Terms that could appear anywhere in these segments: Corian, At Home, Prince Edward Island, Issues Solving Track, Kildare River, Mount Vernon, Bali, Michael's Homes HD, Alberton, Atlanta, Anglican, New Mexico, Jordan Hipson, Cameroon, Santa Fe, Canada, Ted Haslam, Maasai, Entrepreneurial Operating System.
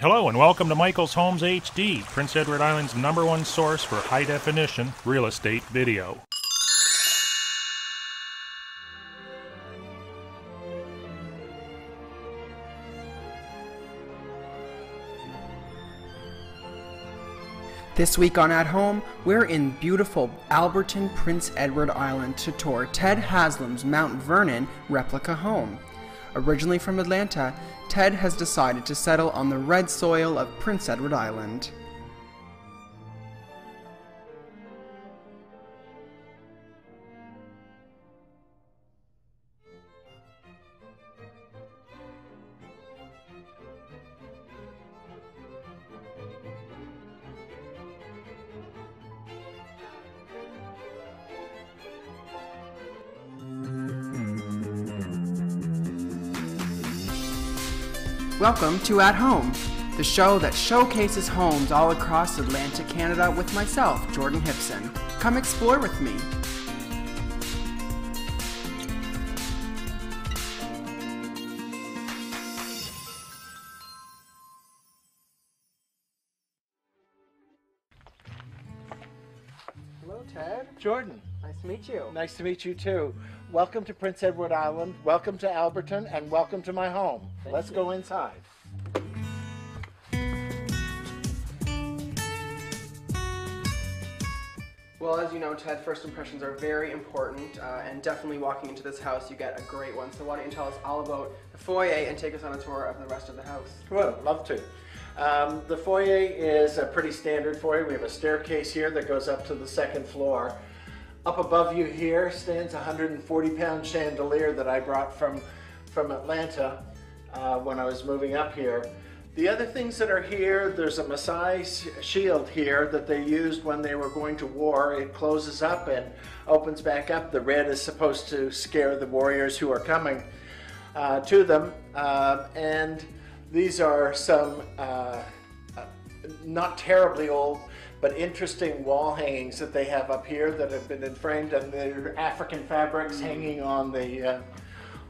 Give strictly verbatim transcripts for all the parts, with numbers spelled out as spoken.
Hello and welcome to Michael's Homes H D, Prince Edward Island's number one source for high-definition real estate video. This week on At Home, we're in beautiful Alberton, Prince Edward Island to tour Ted Haslam's Mount Vernon replica home. Originally from Atlanta, Ted has decided to settle on the red soil of Prince Edward Island. Welcome to At Home, the show that showcases homes all across Atlantic Canada with myself, Jordan Hipson. Come explore with me. Hello, Ted. Jordan. Nice to meet you. Nice to meet you too. Welcome to Prince Edward Island, welcome to Alberton, and welcome to my home. Thank Let's you. Go inside. Well, as you know, Ted, first impressions are very important, uh, and definitely walking into this house you get a great one. So why don't you tell us all about the foyer and take us on a tour of the rest of the house. Well, I'd love to. Um, the foyer is a pretty standard foyer. We have a staircase here that goes up to the second floor. Up above you here stands a one hundred forty pound chandelier that I brought from, from Atlanta uh, when I was moving up here. The other things that are here, there's a Maasai shield here that they used when they were going to war. It closes up and opens back up. The red is supposed to scare the warriors who are coming uh, to them. Uh, and these are some uh, not terribly old, but interesting wall hangings that they have up here that have been framed, and they're African fabrics mm-hmm. hanging on the uh,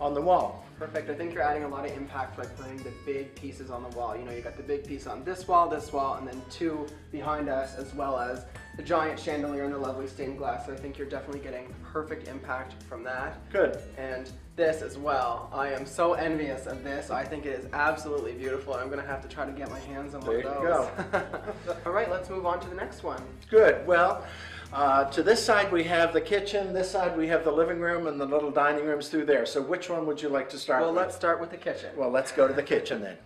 on the wall. Perfect. I think you're adding a lot of impact by putting the big pieces on the wall. You know, you got the big piece on this wall, this wall, and then two behind us, as well as the giant chandelier and the lovely stained glass. So I think you're definitely getting perfect impact from that. Good. And this as well. I am so envious of this. I think it is absolutely beautiful. I'm going to have to try to get my hands on one of those. There you go. All right, let's move on to the next one. Good. Well, Uh, to this side we have the kitchen, this side we have the living room, and the little dining rooms through there. So which one would you like to start with? Well, let's start with the kitchen. Well, let's go to the kitchen then.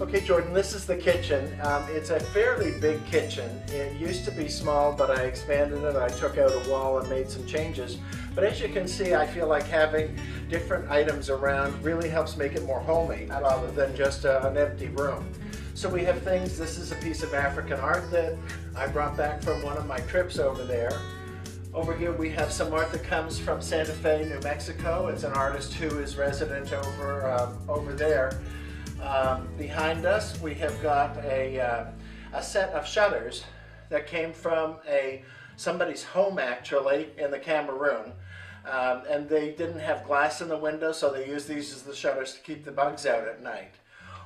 Okay, Jordan, this is the kitchen. Um, it's a fairly big kitchen. It used to be small, but I expanded it. I took out a wall and made some changes. But as you can see, I feel like having different items around really helps make it more homey rather than just a, an empty room. So we have things. This is a piece of African art that I brought back from one of my trips over there. Over here we have some art that comes from Santa Fe, New Mexico. It's an artist who is resident over, uh, over there. Um, behind us we have got a, uh, a set of shutters that came from a somebody's home actually in the Cameroon, um, and they didn't have glass in the window, so they used these as the shutters to keep the bugs out at night.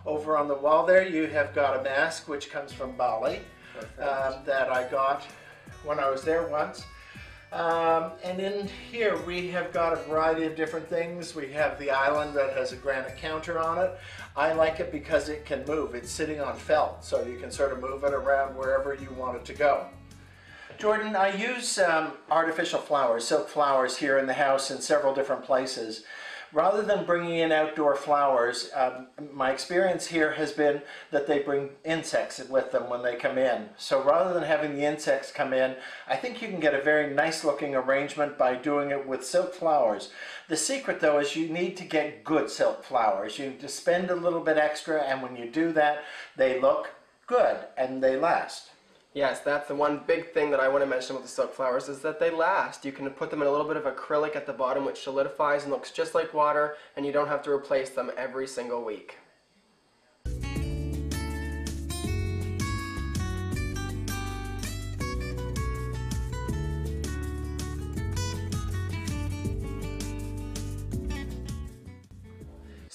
Over on the wall there you have got a mask which comes from Bali um, that I got when I was there once. Um, and in here we have got a variety of different things. We have the island that has a granite counter on it. I like it because it can move. It's sitting on felt, so you can sort of move it around wherever you want it to go. Jordan, I use um, artificial flowers, silk flowers here in the house in several different places. Rather than bringing in outdoor flowers, um, my experience here has been that they bring insects with them when they come in. So rather than having the insects come in, I think you can get a very nice looking arrangement by doing it with silk flowers. The secret though is you need to get good silk flowers. You need to spend a little bit extra, and when you do that, they look good and they last. Yes, that's the one big thing that I want to mention with the silk flowers is that they last. You can put them in a little bit of acrylic at the bottom which solidifies and looks just like water, and you don't have to replace them every single week.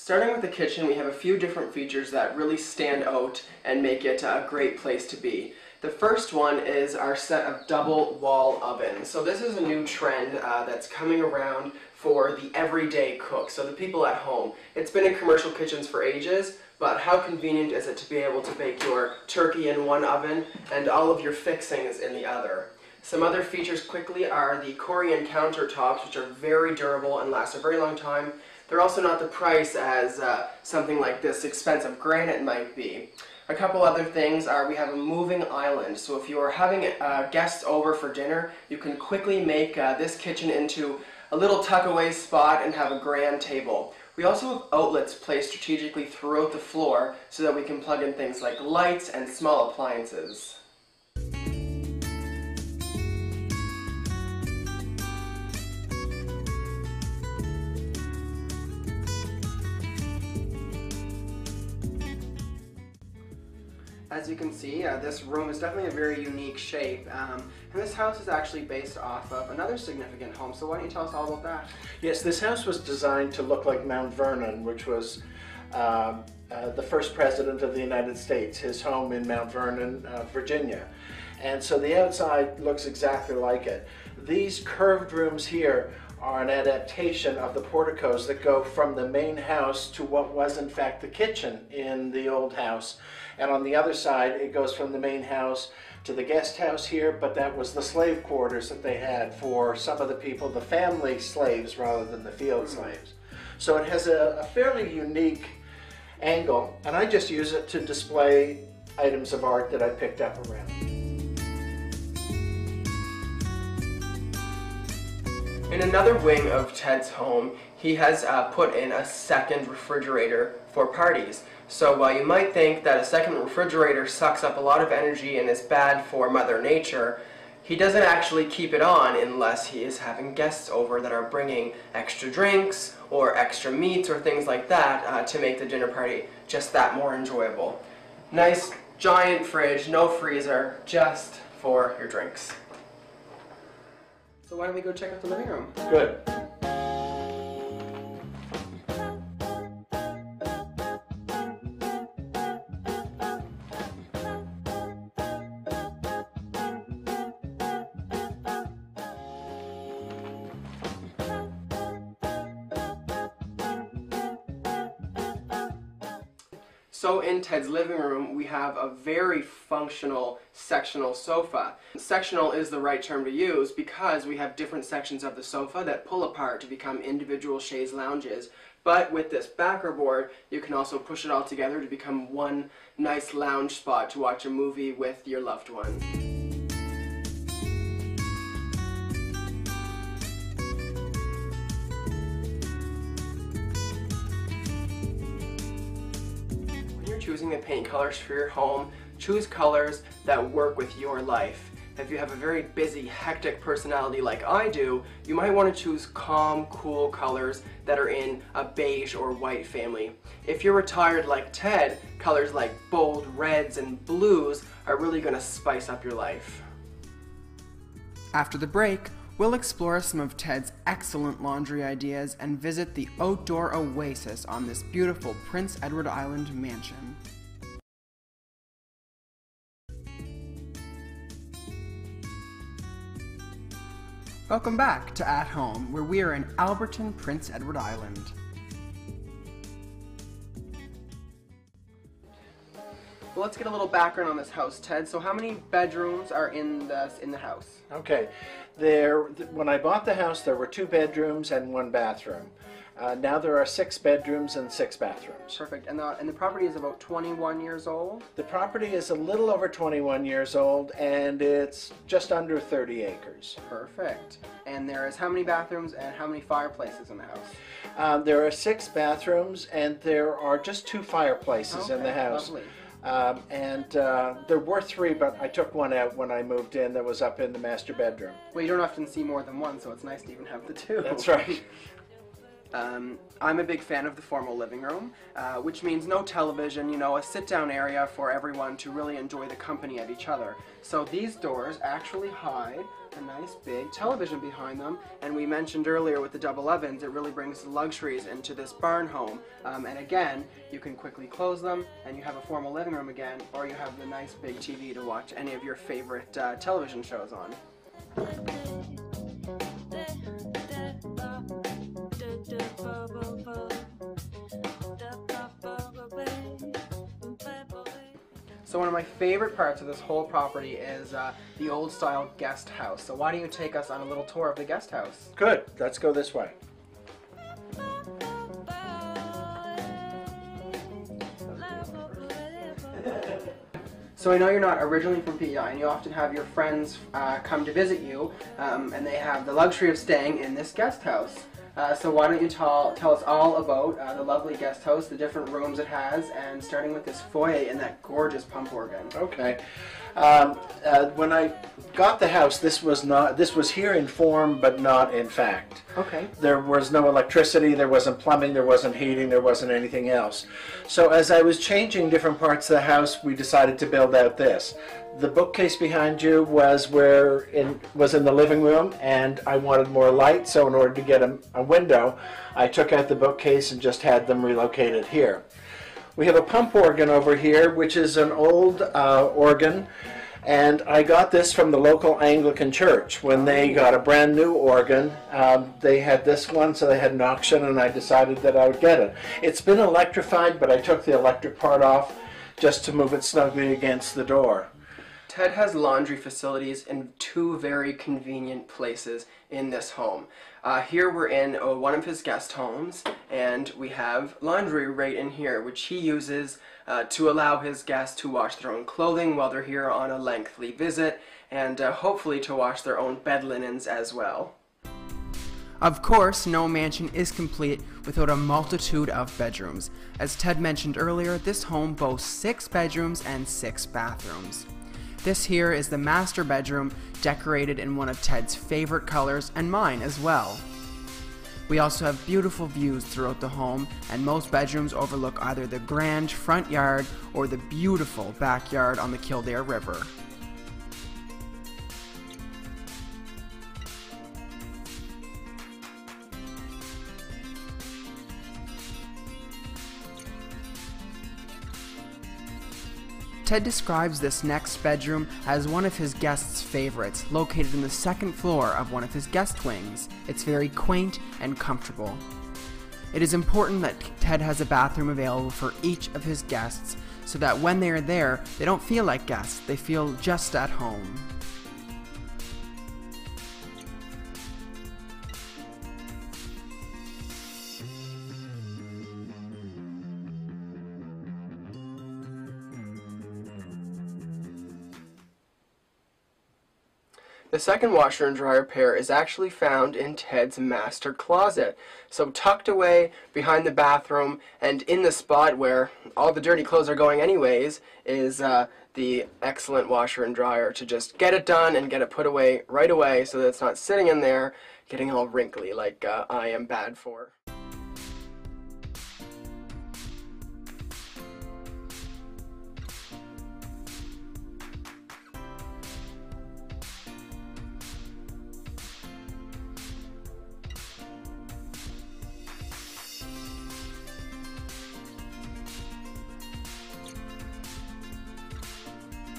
Starting with the kitchen, we have a few different features that really stand out and make it a great place to be. The first one is our set of double wall ovens. So this is a new trend uh, that's coming around for the everyday cook, so the people at home. It's been in commercial kitchens for ages, but how convenient is it to be able to bake your turkey in one oven and all of your fixings in the other? Some other features quickly are the Corian countertops, which are very durable and last a very long time. They're also not the price as uh, something like this expensive granite might be. A couple other things are we have a moving island, so if you are having uh, guests over for dinner, you can quickly make uh, this kitchen into a little tuckaway spot and have a grand table. We also have outlets placed strategically throughout the floor so that we can plug in things like lights and small appliances. As you can see, uh, this room is definitely a very unique shape, um, and this house is actually based off of another significant home, so why don't you tell us all about that? Yes, this house was designed to look like Mount Vernon, which was uh, uh, the first president of the United States, his home in Mount Vernon, uh, Virginia. And so the outside looks exactly like it. These curved rooms here are an adaptation of the porticos that go from the main house to what was in fact the kitchen in the old house. And on the other side, it goes from the main house to the guest house here, but that was the slave quarters that they had for some of the people, the family slaves rather than the field slaves. So it has a, a fairly unique angle, and I just use it to display items of art that I picked up around. In another wing of Ted's home, he has uh, put in a second refrigerator for parties. So while you might think that a second refrigerator sucks up a lot of energy and is bad for Mother Nature, he doesn't actually keep it on unless he is having guests over that are bringing extra drinks or extra meats or things like that uh, to make the dinner party just that more enjoyable. Nice giant fridge, no freezer, just for your drinks. So why don't we go check out the living room? Good. So in Ted's living room, we have a very functional sectional sofa. Sectional is the right term to use because we have different sections of the sofa that pull apart to become individual chaise lounges. But with this backer board, you can also push it all together to become one nice lounge spot to watch a movie with your loved one. Choosing the paint colors for your home, choose colors that work with your life. If you have a very busy, hectic personality like I do, you might want to choose calm, cool colors that are in a beige or white family. If you're retired like Ted, colors like bold reds and blues are really going to spice up your life. After the break, we'll explore some of Ted's excellent laundry ideas and visit the outdoor oasis on this beautiful Prince Edward Island mansion. Welcome back to At Home, where we are in Alberton, Prince Edward Island. Well, let's get a little background on this house, Ted. So how many bedrooms are in the, in the house? Okay. There, when I bought the house, there were two bedrooms and one bathroom. Uh, now there are six bedrooms and six bathrooms. Perfect. And the, and the property is about twenty-one years old? The property is a little over twenty-one years old, and it's just under thirty acres. Perfect. And there is how many bathrooms and how many fireplaces in the house? Uh, there are six bathrooms, and there are just two fireplaces okay, in the house. Lovely. Um, and uh, there were three, but I took one out when I moved in that was up in the master bedroom. Well, you don't often see more than one, so it's nice to even have the two. That's right. um, I'm a big fan of the formal living room, uh, which means no television, you know, a sit-down area for everyone to really enjoy the company of each other. So these doors actually hide a nice big television behind them, and we mentioned earlier with the double ovens, it really brings the luxuries into this barn home. Um, and again, you can quickly close them and you have a formal living room again, or you have the nice big T V to watch any of your favorite uh, television shows on. So one of my favorite parts of this whole property is uh, the old style guest house. So why don't you take us on a little tour of the guest house? Good, let's go this way. So I know you're not originally from P E I, and you often have your friends uh, come to visit you, um, and they have the luxury of staying in this guest house. Uh, so why don't you tell, tell us all about uh, the lovely guest house, the different rooms it has, and starting with this foyer and that gorgeous pump organ. Okay. Um, uh, when I got the house, this was not this was here in form, but not in fact. Okay. There was no electricity, there wasn't plumbing, there wasn't heating, there wasn't anything else. So as I was changing different parts of the house, we decided to build out this. The bookcase behind you was where in was in the living room, and I wanted more light, so in order to get a, a window, I took out the bookcase and just had them relocated here. We have a pump organ over here, which is an old uh, organ, and I got this from the local Anglican church. When they got a brand new organ, um, they had this one, so they had an auction, and I decided that I would get it. It's been electrified, but I took the electric part off just to move it snugly against the door. Ted has laundry facilities in two very convenient places in this home. Uh, here we're in uh, one of his guest homes, and we have laundry right in here, which he uses uh, to allow his guests to wash their own clothing while they're here on a lengthy visit, and uh, hopefully to wash their own bed linens as well. Of course, no mansion is complete without a multitude of bedrooms. As Ted mentioned earlier, this home boasts six bedrooms and six bathrooms. This here is the master bedroom, decorated in one of Ted's favorite colors, and mine as well. We also have beautiful views throughout the home, and most bedrooms overlook either the grand front yard or the beautiful backyard on the Kildare River. Ted describes this next bedroom as one of his guests' favorites, located in the second floor of one of his guest wings. It's very quaint and comfortable. It is important that Ted has a bathroom available for each of his guests, so that when they are there, they don't feel like guests, they feel just at home. The second washer and dryer pair is actually found in Ted's master closet. So tucked away behind the bathroom, and in the spot where all the dirty clothes are going anyways, is uh, the excellent washer and dryer to just get it done and get it put away right away, so that it's not sitting in there getting all wrinkly like uh, I am bad for.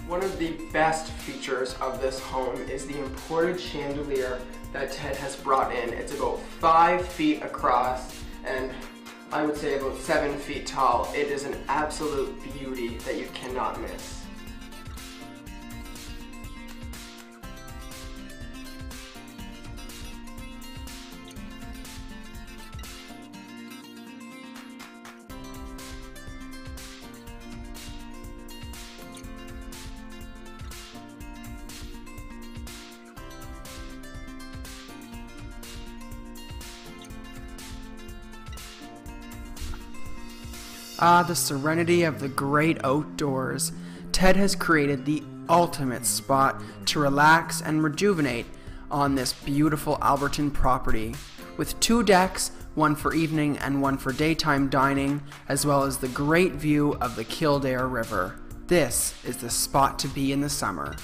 One of the best features of this home is the imported chandelier that Ted has brought in. It's about five feet across, and I would say about seven feet tall. It is an absolute beauty that you cannot miss. Ah, the serenity of the great outdoors. Ted has created the ultimate spot to relax and rejuvenate on this beautiful Alberton property, with two decks, one for evening and one for daytime dining, as well as the great view of the Kildare River. This is the spot to be in the summer.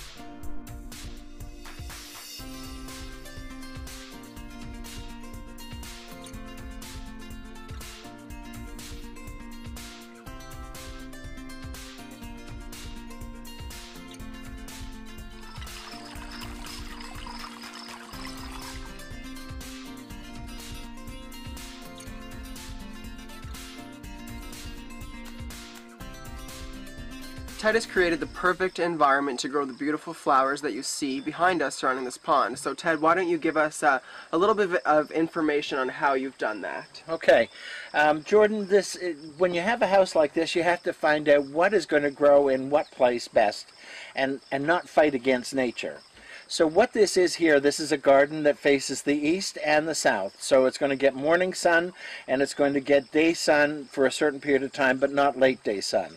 Ted has created the perfect environment to grow the beautiful flowers that you see behind us surrounding this pond. So Ted, why don't you give us uh, a little bit of information on how you've done that? Okay. Um, Jordan, this when you have a house like this, you have to find out what is going to grow in what place best and, and not fight against nature. So what this is here, this is a garden that faces the east and the south. So it's going to get morning sun and it's going to get day sun for a certain period of time, but not late day sun.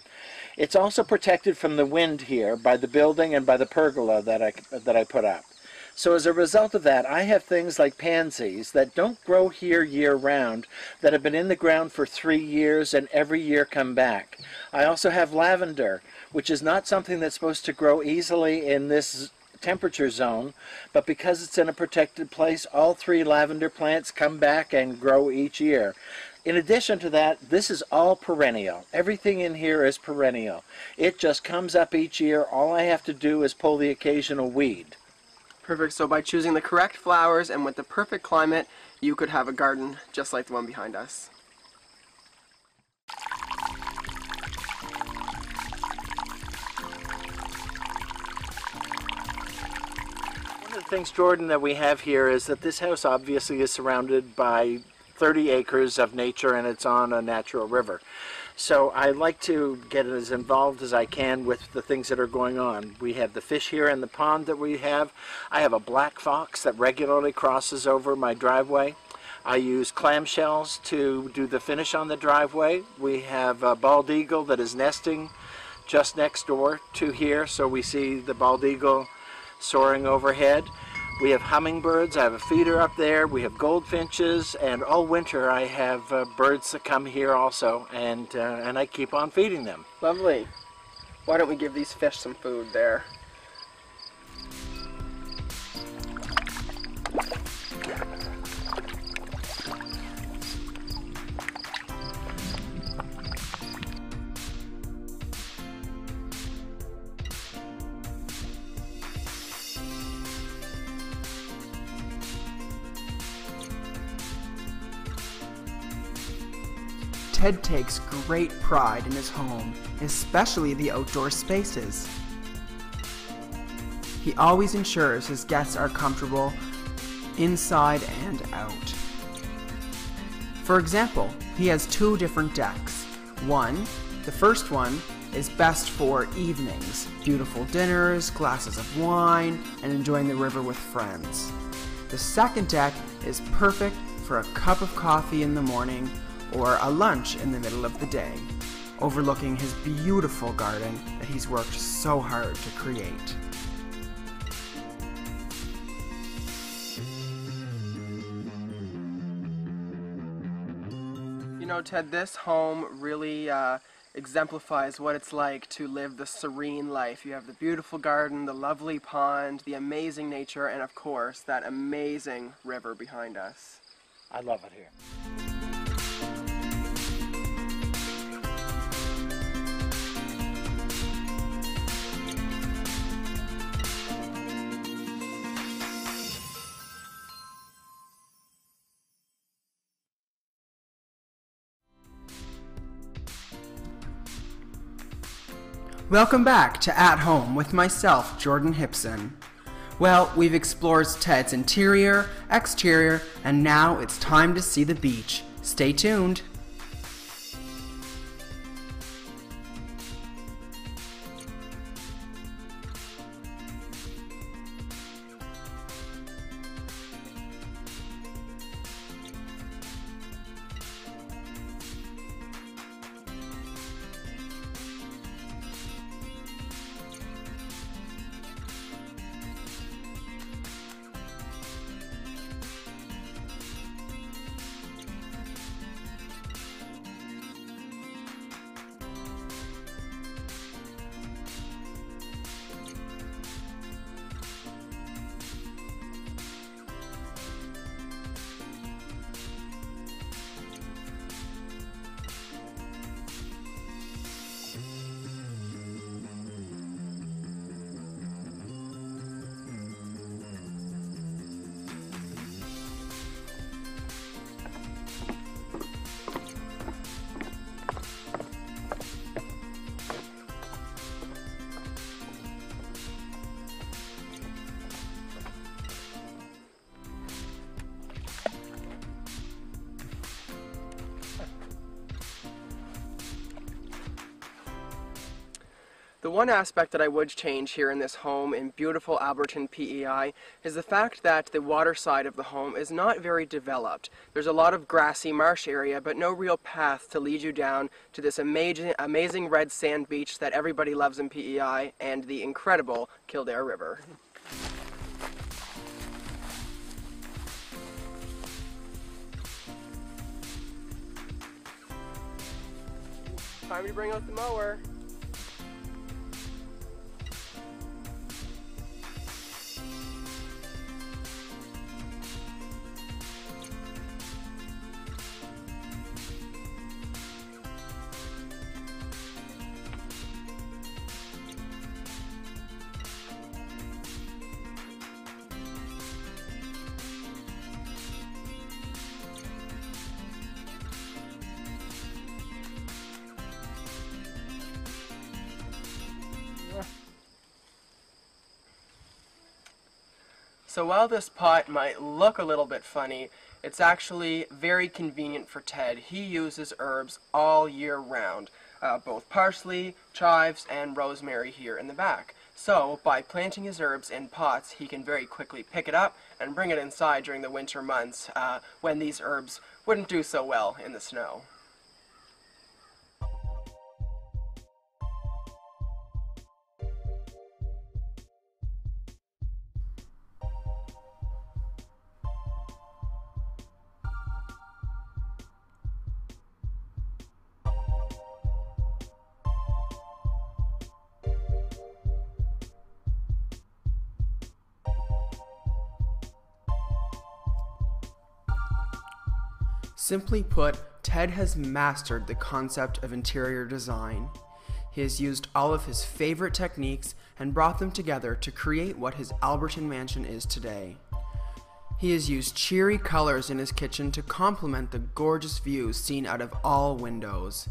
It's also protected from the wind here by the building and by the pergola that I, that I put up. So as a result of that, I have things like pansies that don't grow here year-round, that have been in the ground for three years and every year come back. I also have lavender, which is not something that's supposed to grow easily in this temperature zone, but because it's in a protected place, all three lavender plants come back and grow each year. In addition to that, this is all perennial. Everything in here is perennial. It just comes up each year. All I have to do is pull the occasional weed. Perfect. So by choosing the correct flowers and with the perfect climate, you could have a garden just like the one behind us. Things, Jordan, that we have here is that this house obviously is surrounded by thirty acres of nature and it's on a natural river. So I like to get as involved as I can with the things that are going on. We have the fish here in the pond that we have. I have a black fox that regularly crosses over my driveway. I use clamshells to do the finish on the driveway. We have a bald eagle that is nesting just next door to here, so we see the bald eagle soaring overhead. We have hummingbirds. I have a feeder up there. We have goldfinches, and all winter I have uh, birds that come here also, and uh, and I keep on feeding them. Lovely. Why don't we give these fish some food there? Ted takes great pride in his home, especially the outdoor spaces. He always ensures his guests are comfortable inside and out. For example, he has two different decks. One, the first one, is best for evenings, beautiful dinners, glasses of wine, and enjoying the river with friends. The second deck is perfect for a cup of coffee in the morning or a lunch in the middle of the day, overlooking his beautiful garden that he's worked so hard to create. You know, Ted, this home really uh, exemplifies what it's like to live the serene life. You have the beautiful garden, the lovely pond, the amazing nature, and of course, that amazing river behind us. I love it here. Welcome back to At Home with myself, Jordan Hipson. Well, we've explored Ted's interior, exterior, and now it's time to see the beach. Stay tuned. The one aspect that I would change here in this home in beautiful Alberton, P E I, is the fact that the water side of the home is not very developed. There's a lot of grassy marsh area, but no real path to lead you down to this amazing, amazing red sand beach that everybody loves in P E I and the incredible Kildare River. Time to bring out the mower. So while this pot might look a little bit funny, it's actually very convenient for Ted. He uses herbs all year round, uh, both parsley, chives, and rosemary here in the back. So by planting his herbs in pots, he can very quickly pick it up and bring it inside during the winter months uh, when these herbs wouldn't do so well in the snow. Simply put, Ted has mastered the concept of interior design. He has used all of his favorite techniques and brought them together to create what his Alberton mansion is today. He has used cheery colors in his kitchen to complement the gorgeous views seen out of all windows.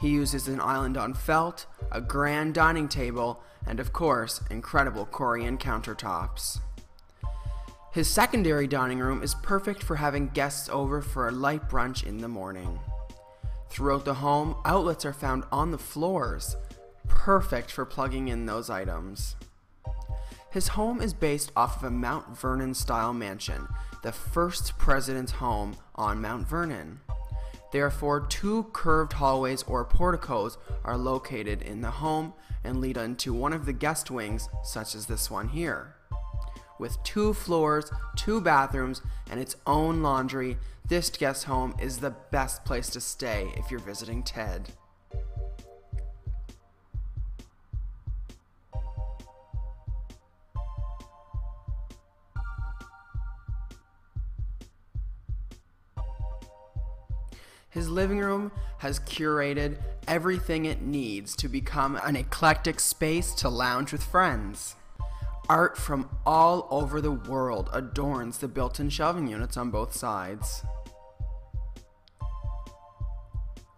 He uses an island on felt, a grand dining table, and of course, incredible Corian countertops. His secondary dining room is perfect for having guests over for a light brunch in the morning. Throughout the home, outlets are found on the floors, perfect for plugging in those items. His home is based off of a Mount Vernon style mansion, the first president's home on Mount Vernon. Therefore, two curved hallways or porticos are located in the home and lead into one of the guest wings, such as this one here. With two floors, two bathrooms, and its own laundry, this guest home is the best place to stay if you're visiting Ted. His living room has curated everything it needs to become an eclectic space to lounge with friends. Art from all over the world adorns the built-in shelving units on both sides.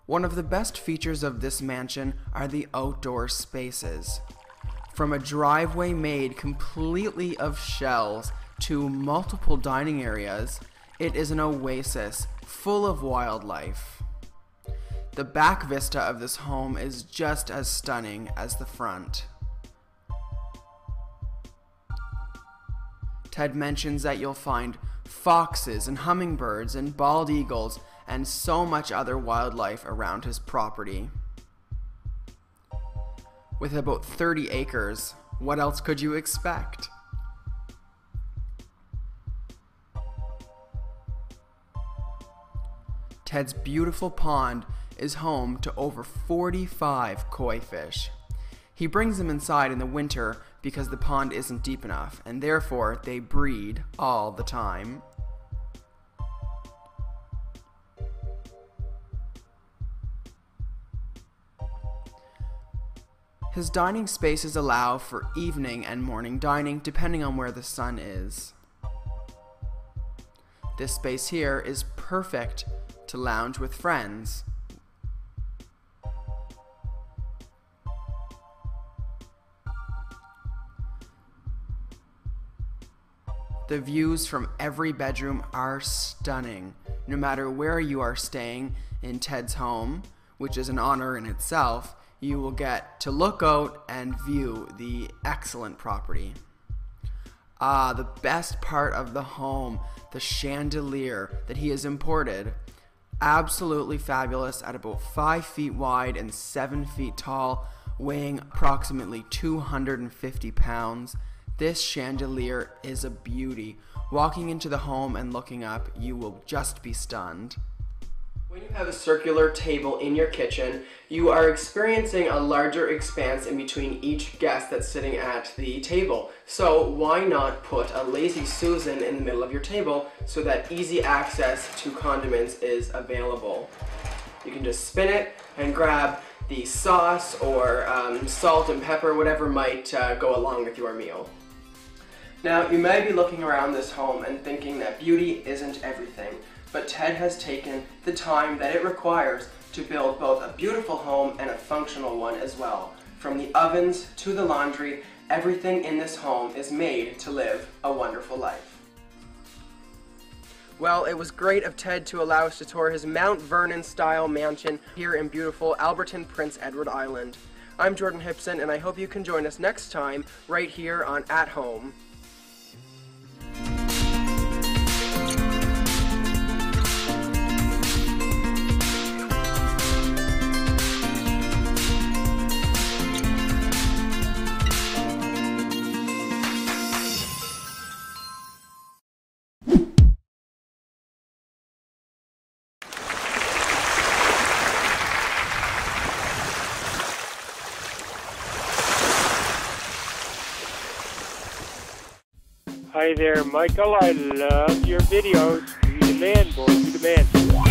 One of the best features of this mansion are the outdoor spaces. From a driveway made completely of shells to multiple dining areas, it is an oasis full of wildlife. The back vista of this home is just as stunning as the front. Ted mentions that you'll find foxes and hummingbirds and bald eagles and so much other wildlife around his property. With about thirty acres, what else could you expect? Ted's beautiful pond is home to over forty-five koi fish. He brings them inside in the winter because the pond isn't deep enough, and therefore they breed all the time. His dining spaces allow for evening and morning dining depending on where the sun is. This space here is perfect to lounge with friends. The views from every bedroom are stunning, no matter where you are staying in Ted's home, which is an honor in itself. you will get to look out and view the excellent property. Ah, the best part of the home, the chandelier that he has imported. Absolutely fabulous at about five feet wide and seven feet tall, weighing approximately two hundred fifty pounds. This chandelier is a beauty. Walking into the home and looking up, you will just be stunned. When you have a circular table in your kitchen, you are experiencing a larger expanse in between each guest that's sitting at the table. So why not put a Lazy Susan in the middle of your table so that easy access to condiments is available? You can just spin it and grab the sauce or um, salt and pepper, whatever might uh, go along with your meal. Now, you may be looking around this home and thinking that beauty isn't everything, but Ted has taken the time that it requires to build both a beautiful home and a functional one as well. From the ovens to the laundry, everything in this home is made to live a wonderful life. Well, it was great of Ted to allow us to tour his Mount Vernon style mansion here in beautiful Alberton, Prince Edward Island. I'm Jordan Hipson, and I hope you can join us next time right here on At Home. Hi there, Michael, I love your videos. You demand, boy, you demand.